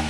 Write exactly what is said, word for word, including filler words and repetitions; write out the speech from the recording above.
I